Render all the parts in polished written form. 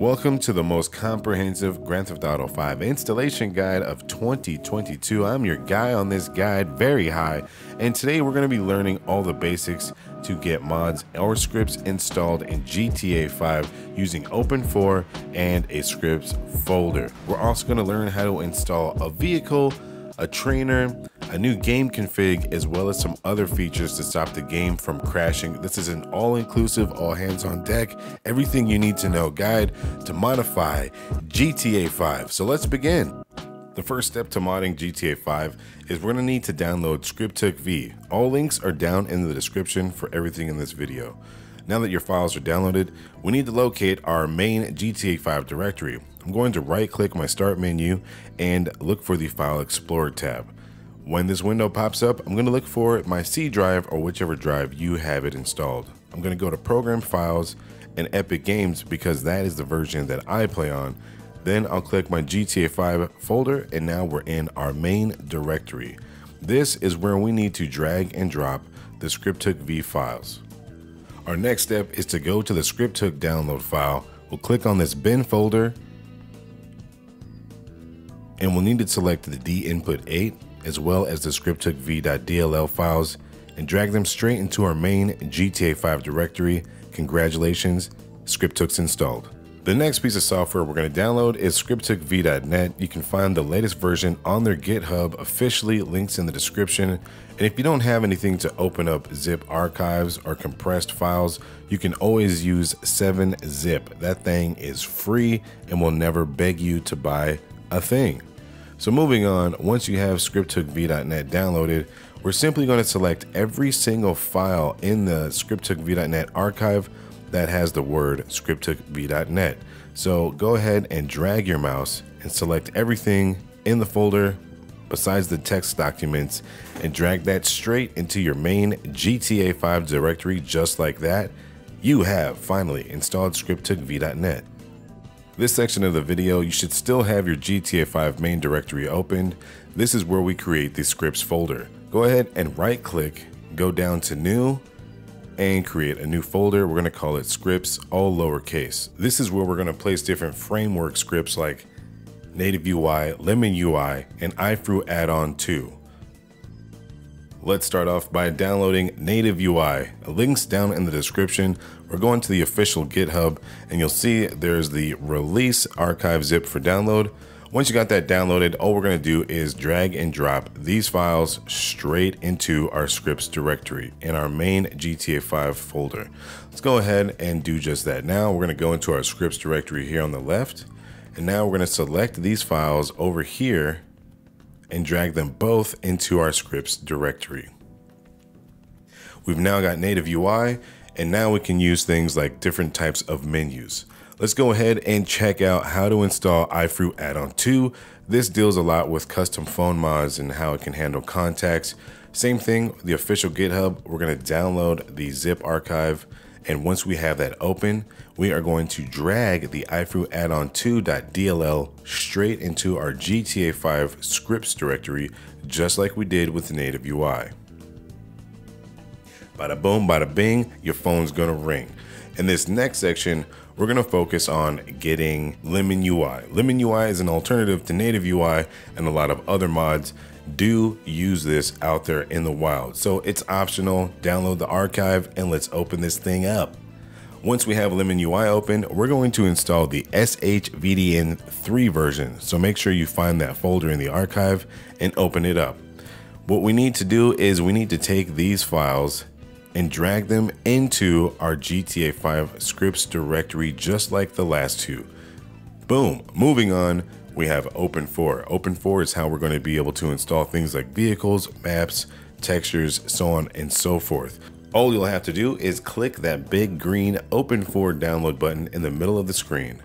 Welcome to the most comprehensive Grand Theft Auto 5 installation guide of 2022. I'm your guy on this guide, V3ry, and today we're going to be learning all the basics to get mods or scripts installed in GTA 5 using OpenIV and a scripts folder. We're also going to learn how to install a vehicle, a trainer, a new game config, as well as some other features to stop the game from crashing. This is an all-inclusive, all hands on deck, everything you need to know guide to modify GTA 5. So let's begin. The first step to modding GTA 5 is we're gonna need to download ScriptHookV. All links are down in the description for everything in this video. Now that your files are downloaded, we need to locate our main GTA 5 directory. I'm going to right-click my Start menu and look for the File Explorer tab. When this window pops up, I'm going to look for my C drive or whichever drive you have it installed. I'm going to go to Program Files and Epic Games because that is the version that I play on. Then I'll click my GTA 5 folder and now we're in our main directory. This is where we need to drag and drop the ScriptHookV files. Our next step is to go to the ScriptHook download file. We'll click on this bin folder and we'll need to select the D input 8 as well as the scripthookv.dll files and drag them straight into our main GTA 5 directory. Congratulations, ScriptHook's installed. The next piece of software we're going to download is scripthookv.net. You can find the latest version on their GitHub officially, links in the description. And if you don't have anything to open up zip archives or compressed files, you can always use 7-zip. That thing is free and will never beg you to buy a thing. So moving on, once you have scripthookv.net downloaded, we're simply going to select every single file in the scripthookv.net archive that has the word scripthookv.net. So go ahead and drag your mouse and select everything in the folder besides the text documents and drag that straight into your main GTA 5 directory. Just like that, you have finally installed scripthookv.net. This section of the video, you should still have your GTA 5 main directory opened. This is where we create the scripts folder. Go ahead and right click, go down to new and create a new folder. We're gonna call it scripts, all lowercase. This is where we're gonna place different framework scripts like Native UI, Lemon UI, and iFruit add-on 2. Let's start off by downloading Native UI. Links down in the description. We're going to the official GitHub and you'll see there's the release archive zip for download. Once you got that downloaded, all we're going to do is drag and drop these files straight into our scripts directory in our main GTA 5 folder. Let's go ahead and do just that now. We're going to go into our scripts directory here on the left. And now we're going to select these files over here and drag them both into our scripts directory. We've now got Native UI, and now we can use things like different types of menus. Let's go ahead and check out how to install iFruit add-on 2. This deals a lot with custom phone mods and how it can handle contacts. Same thing, the official GitHub, we're gonna download the zip archive. And once we have that open, we are going to drag the iFruit add-on 2.dll straight into our GTA 5 scripts directory, just like we did with Native UI. Bada boom, bada bing, your phone's gonna ring. In this next section, we're gonna focus on getting Lemon UI. Lemon UI is an alternative to Native UI, and a lot of other mods do use this out there in the wild. So it's optional. Download the archive and let's open this thing up. Once we have Lemon UI open, we're going to install the SHVDN3 version. So make sure you find that folder in the archive and open it up. What we need to do is we need to take these files and drag them into our GTA 5 scripts directory, just like the last two. Boom. Moving on, we have OpenIV. OpenIV is how we're going to be able to install things like vehicles, maps, textures, so on and so forth. All you'll have to do is click that big green OpenIV download button in the middle of the screen.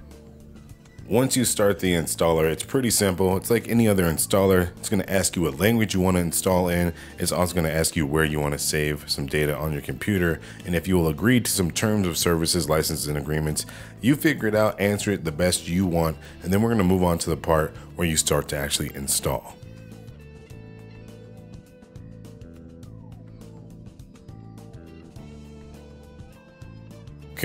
Once you start the installer, it's pretty simple. It's like any other installer. It's going to ask you what language you want to install in. It's also going to ask you where you want to save some data on your computer. And if you will agree to some terms of services, licenses, and agreements, you figure it out, answer it the best you want. And then we're going to move on to the part where you start to actually install.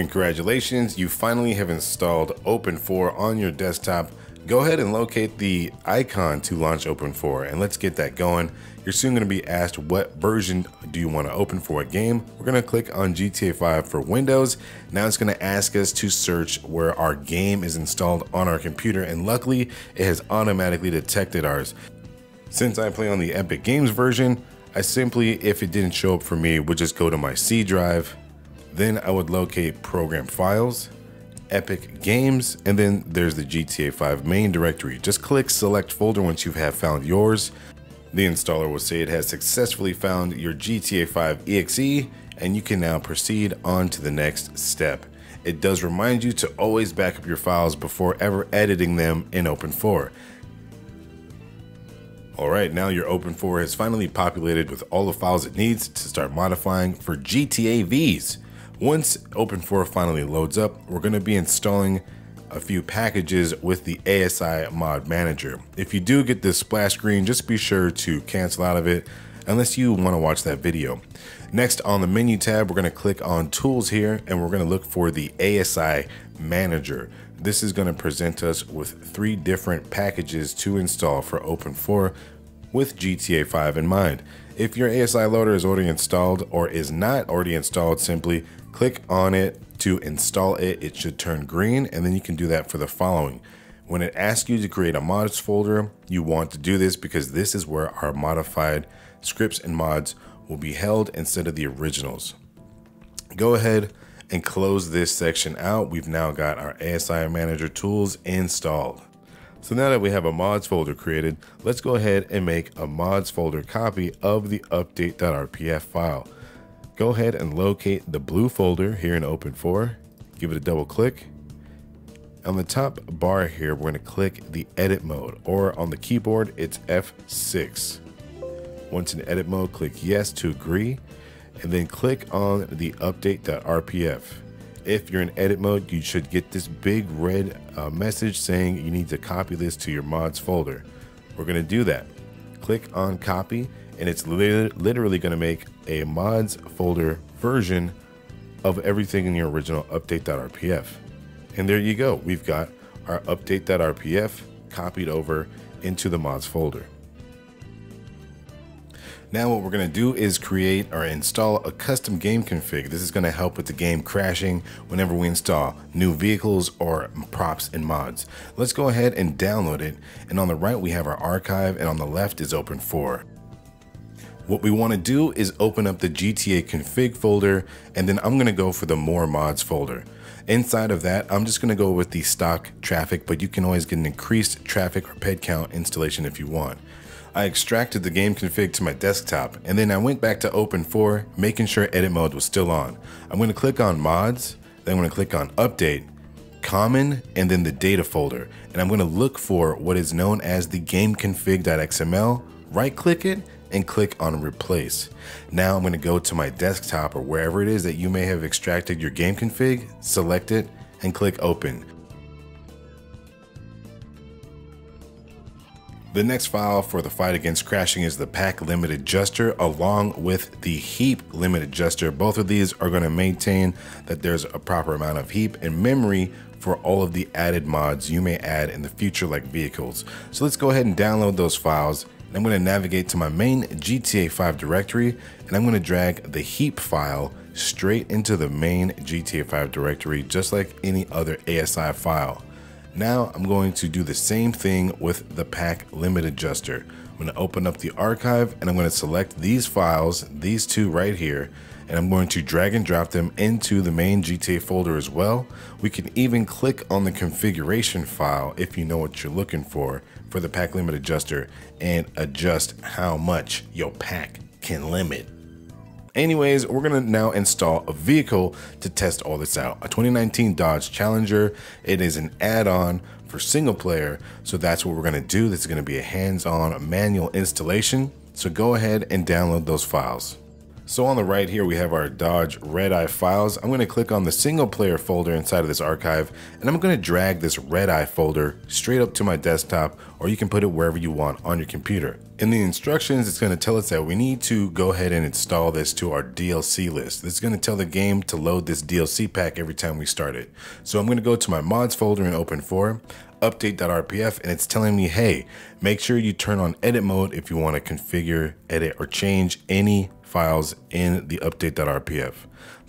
Congratulations, you finally have installed Open4 on your desktop. Go ahead and locate the icon to launch Open4 and let's get that going. You're soon going to be asked what version do you want to open for a game. We're going to click on GTA 5 for Windows. Now it's going to ask us to search where our game is installed on our computer, and luckily it has automatically detected ours. Since I play on the Epic Games version, I simply, if it didn't show up for me, would just go to my C drive. Then I would locate Program Files, Epic Games, and then there's the GTA 5 main directory. Just click Select Folder once you have found yours. The installer will say it has successfully found your GTA 5 EXE, and you can now proceed on to the next step. It does remind you to always back up your files before ever editing them in Open4. Alright, now your Open4 has finally populated with all the files it needs to start modifying for GTA Vs. Once Open4 finally loads up, we're going to be installing a few packages with the ASI Mod Manager. If you do get this splash screen, just be sure to cancel out of it unless you want to watch that video. Next, on the menu tab, we're going to click on Tools here and we're going to look for the ASI Manager. This is going to present us with three different packages to install for Open4 with GTA 5 in mind. If your ASI loader is already installed or is not already installed, simply click on it to install it. It should turn green, and then you can do that for the following. When it asks you to create a mods folder, you want to do this because this is where our modified scripts and mods will be held instead of the originals. Go ahead and close this section out. We've now got our ASI Manager tools installed. So now that we have a mods folder created, let's go ahead and make a mods folder copy of the update.rpf file. Go ahead and locate the blue folder here in Open4, give it a double click. On the top bar here, we're going to click the edit mode, or on the keyboard, it's F6. Once in edit mode, click yes to agree, and then click on the update.rpf. If you're in edit mode, you should get this big red message saying you need to copy this to your mods folder. We're going to do that. Click on copy, and it's literally going to make a mods folder version of everything in your original update.rpf. And there you go. We've got our update.rpf copied over into the mods folder. Now what we're going to do is create or install a custom game config. This is going to help with the game crashing whenever we install new vehicles or props and mods. Let's go ahead and download it. And on the right, we have our archive, and on the left is Open4. What we want to do is open up the GTA config folder, and then I'm going to go for the more mods folder. Inside of that, I'm just going to go with the stock traffic, but you can always get an increased traffic or ped count installation if you want. I extracted the game config to my desktop, and then I went back to Open4, making sure edit mode was still on. I'm going to click on mods, then I'm going to click on update, common, and then the data folder. And I'm going to look for what is known as the gameconfig.xml, right click it, and click on replace. Now I'm going to go to my desktop or wherever it is that you may have extracted your game config, select it, and click open. The next file for the fight against crashing is the pack limit adjuster, along with the heap limit adjuster. Both of these are going to maintain that there's a proper amount of heap and memory for all of the added mods you may add in the future, like vehicles. So let's go ahead and download those files. And I'm going to navigate to my main GTA 5 directory, and I'm going to drag the heap file straight into the main GTA 5 directory, just like any other ASI file. Now I'm going to do the same thing with the pack limit adjuster. I'm going to open up the archive, and I'm going to select these files, these two right here, and I'm going to drag and drop them into the main GTA folder as well. We can even click on the configuration file if you know what you're looking for the pack limit adjuster, and adjust how much your pack can limit. Anyways, we're going to now install a vehicle to test all this out. A 2019 Dodge Challenger. It is an add-on for single player, so that's what we're going to do. This is going to be a hands-on manual installation, so go ahead and download those files. So on the right here, we have our Dodge Redeye files. I'm gonna click on the single player folder inside of this archive, and I'm gonna drag this Redeye folder straight up to my desktop, or you can put it wherever you want on your computer. In the instructions, it's gonna tell us that we need to go ahead and install this to our DLC list. This is gonna tell the game to load this DLC pack every time we start it. So I'm gonna go to my mods folder and open for update.rpf, and it's telling me, hey, make sure you turn on edit mode if you wanna configure, edit, or change any files in the update.rpf.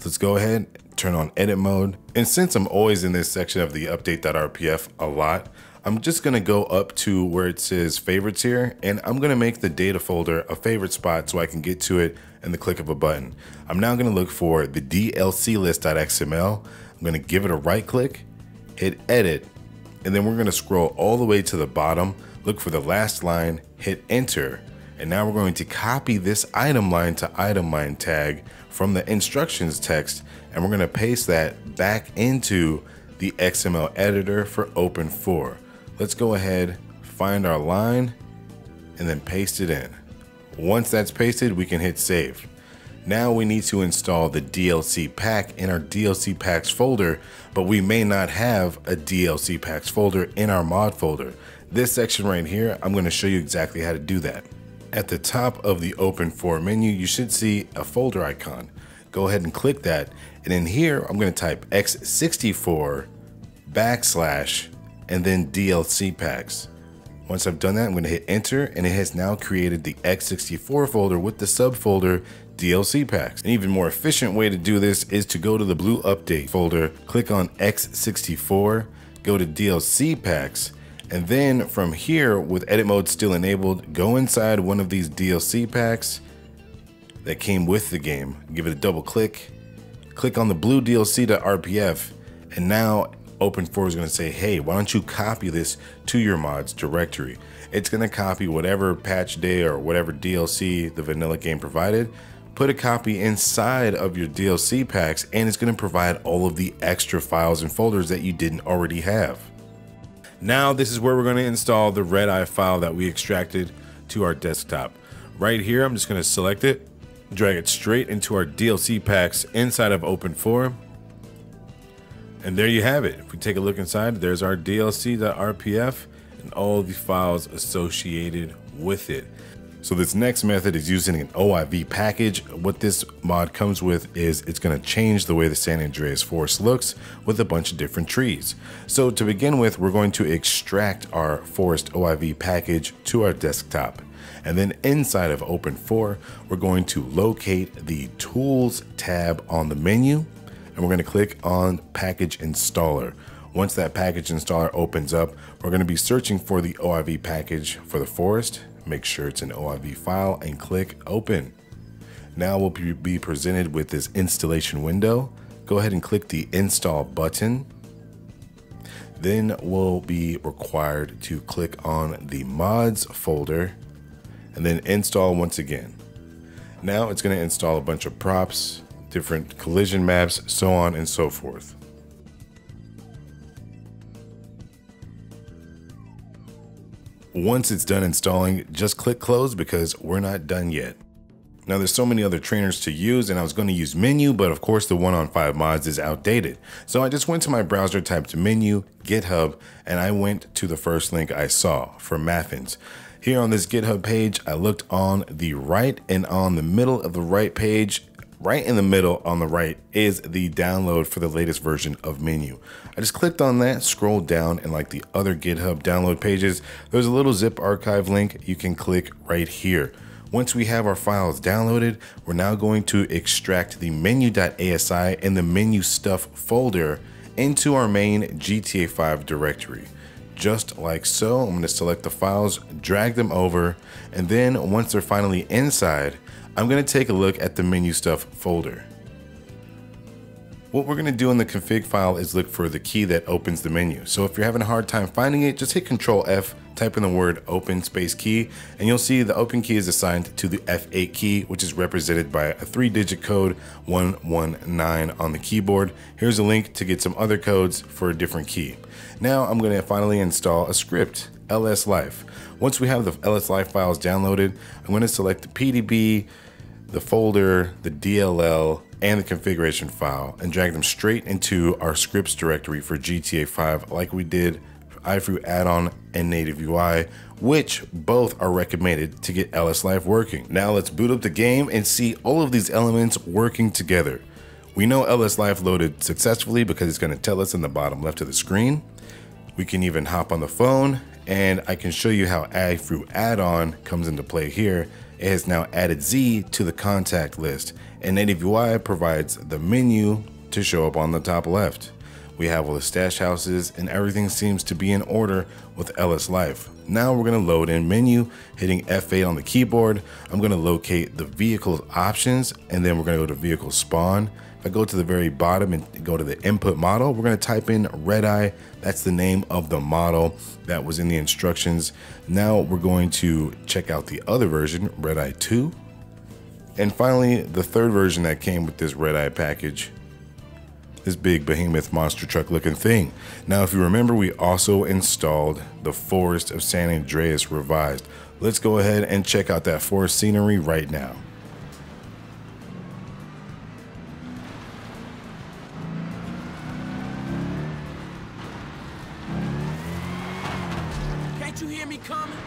Let's go ahead, turn on edit mode. And since I'm always in this section of the update.rpf a lot, I'm just gonna go up to where it says favorites here, and I'm gonna make the data folder a favorite spot so I can get to it in the click of a button. I'm now gonna look for the DLCList.xml. I'm gonna give it a right click, hit edit, and then we're gonna scroll all the way to the bottom, look for the last line, hit enter. And now we're going to copy this item line to item line tag from the instructions text, and we're gonna paste that back into the XML editor for Open4. Let's go ahead, find our line, and then paste it in. Once that's pasted, we can hit save. Now we need to install the DLC pack in our DLC packs folder, but we may not have a DLC packs folder in our mod folder. This section right here, I'm gonna show you exactly how to do that. At the top of the Open4 menu, you should see a folder icon. Go ahead and click that. And in here, I'm gonna type x64 / and then DLC packs. Once I've done that, I'm gonna hit enter, and it has now created the x64 folder with the subfolder DLC packs. An even more efficient way to do this is to go to the blue update folder, click on x64, go to DLC packs, and then from here, with edit mode still enabled, go inside one of these DLC packs that came with the game. Give it a double click, click on the blue DLC.rpf, and now Open4 is gonna say, hey, why don't you copy this to your mods directory? It's gonna copy whatever patch day or whatever DLC the vanilla game provided, put a copy inside of your DLC packs, and it's gonna provide all of the extra files and folders that you didn't already have. Now this is where we're gonna install the Redeye file that we extracted to our desktop. Right here, I'm just gonna select it, drag it straight into our DLC packs inside of Open4. And there you have it. If we take a look inside, there's our DLC.rpf and all the files associated with it. So this next method is using an OIV package. What this mod comes with is it's gonna change the way the San Andreas forest looks with a bunch of different trees. So to begin with, we're going to extract our forest OIV package to our desktop. And then inside of Open4, we're going to locate the Tools tab on the menu, and we're gonna click on Package Installer. Once that package installer opens up, we're gonna be searching for the OIV package for the forest. Make sure it's an OIV file and click open. Now we'll be presented with this installation window. Go ahead and click the install button. Then we'll be required to click on the mods folder and then install once again. Now it's going to install a bunch of props, different collision maps, so on and so forth. Once it's done installing, just click close because we're not done yet. Now there's so many other trainers to use, and I was going to use Menyoo, but of course the 1on5 mods is outdated. So I just went to my browser, typed Menyoo, GitHub, and I went to the first link I saw for Maffins. Here on this GitHub page, I looked on the right, and on the middle of the right page, right in the middle on the right, is the download for the latest version of Menyoo. I just clicked on that, scrolled down, and like the other GitHub download pages, there's a little zip archive link you can click right here. Once we have our files downloaded, we're now going to extract the menu.asi and the menu stuff folder into our main GTA 5 directory. Just like so, I'm gonna select the files, drag them over, and then once they're finally inside, I'm gonna take a look at the menu stuff folder. What we're gonna do in the config file is look for the key that opens the menu. So if you're having a hard time finding it, just hit Control F, type in the word open space key, and you'll see the open key is assigned to the F8 key, which is represented by a 3-digit code 119 on the keyboard. Here's a link to get some other codes for a different key. Now I'm gonna finally install a script, LS Life. Once we have the LS Life files downloaded, I'm gonna select the PDB, the folder, the DLL, and the configuration file, and drag them straight into our scripts directory for GTA 5 like we did for iFruit add-on and Native UI, which both are recommended to get LS Life working. Now let's boot up the game and see all of these elements working together. We know LS Life loaded successfully because it's going to tell us in the bottom left of the screen. We can even hop on the phone, and I can show you how iFruit add-on comes into play here. It has now added Z to the contact list, and Native UI provides the menu to show up on the top left. We have all the stash houses, and everything seems to be in order with LS Life. Now we're going to load in Menu, hitting F8 on the keyboard. I'm going to locate the vehicle options, and then we're going to go to vehicle spawn. If I go to the very bottom and go to the input model, we're going to type in Red Eye. That's the name of the model that was in the instructions. Now we're going to check out the other version, Red Eye 2. And finally, the third version that came with this Red Eye package, this big behemoth monster truck looking thing. Now, if you remember, we also installed the Forest of San Andreas Revised. Let's go ahead and check out that forest scenery right now. Can't you hear me coming?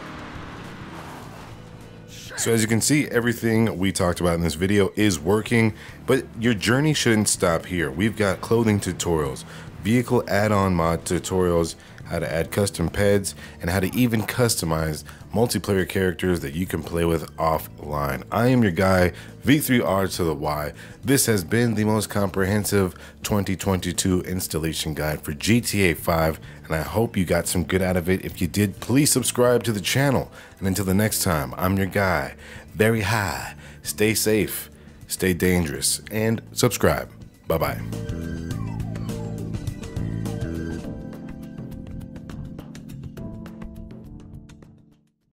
So as you can see, everything we talked about in this video is working, but your journey shouldn't stop here. We've got clothing tutorials, vehicle add-on mod tutorials, how to add custom peds, and how to even customize multiplayer characters that you can play with offline. I am your guy, V3R to the Y. This has been the most comprehensive 2022 installation guide for GTA 5, and I hope you got some good out of it. If you did, please subscribe to the channel. And until the next time, I'm your guy, very high. Stay safe, stay dangerous, and subscribe. Bye-bye.